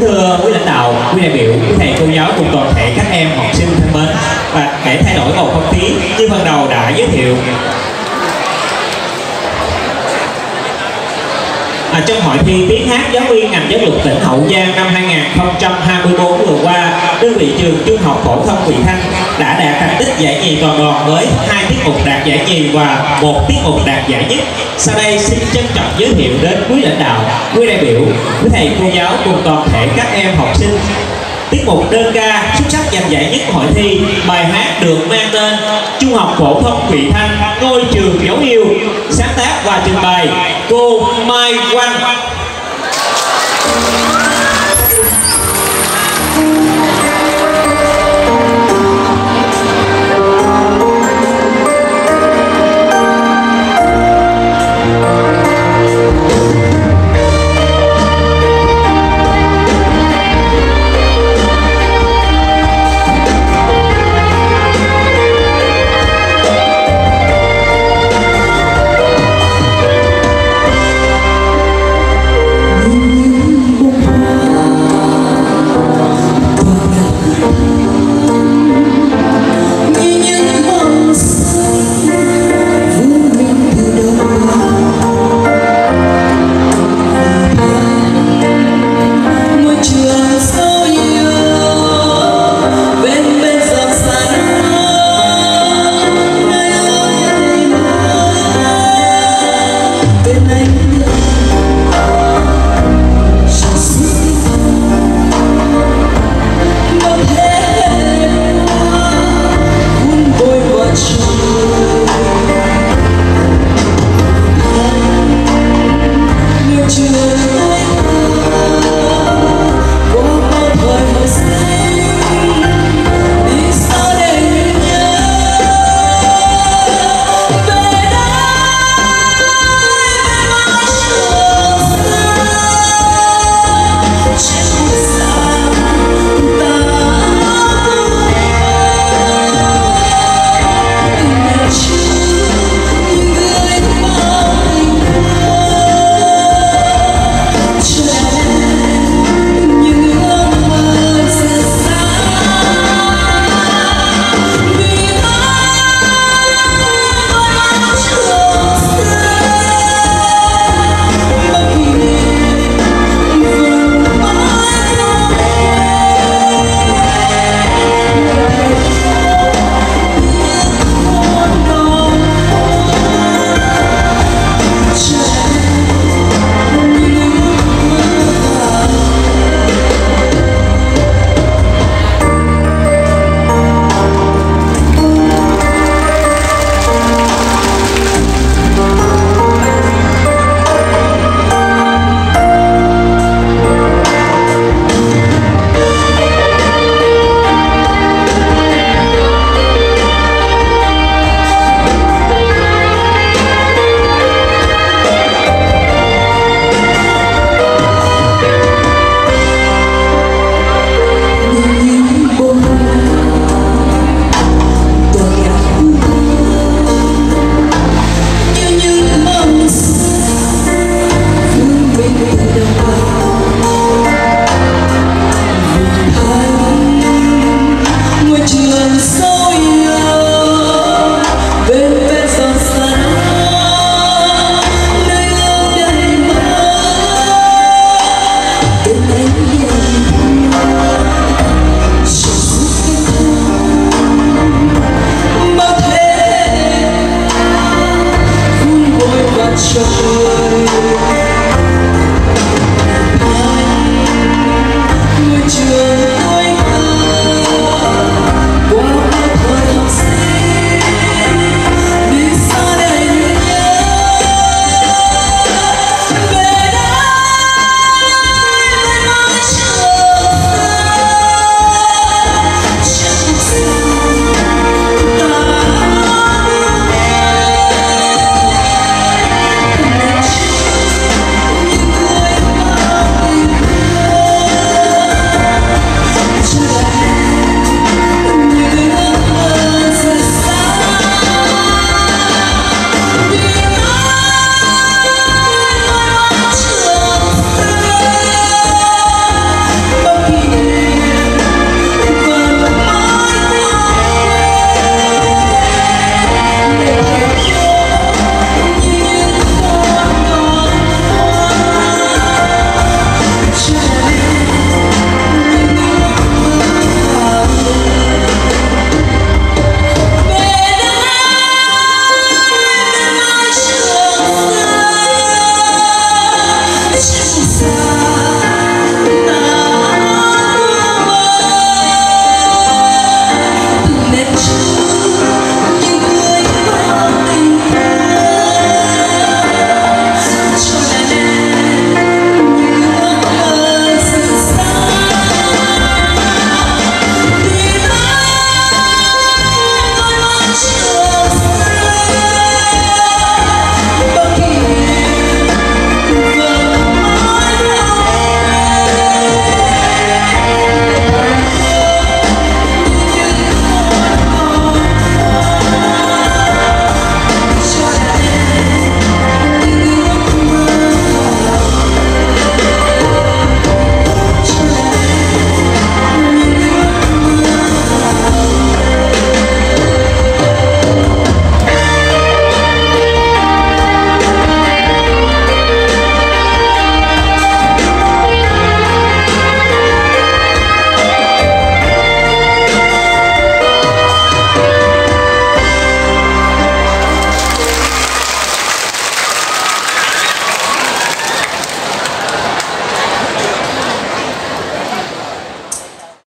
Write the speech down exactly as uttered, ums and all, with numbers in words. Kính thưa quý lãnh đạo, quý đại biểu, quý thầy cô giáo cùng toàn thể các em học sinh thân mến, và để thay đổi bầu không khí như phần đầu đã giới thiệu, À, trong hội thi tiếng hát giáo viên ngành giáo dục tỉnh Hậu Giang năm hai nghìn không trăm hai mươi tư vừa qua, đơn vị trường Trung học phổ thông Vị Thanh đã đạt thành tích giải nhì toàn đoàn với hai tiết mục đạt giải nhì và một tiết mục đạt giải nhất. Sau đây xin trân trọng giới thiệu đến quý lãnh đạo, quý đại biểu, quý thầy cô giáo cùng toàn thể các em học sinh tiết mục đơn ca xuất sắc giành giải nhất của hội thi. Bài hát được mang tên Trung học phổ thông Vị Thanh, ngôi trường dấu yêu, sáng tác và trình bày cô Mai Oanh.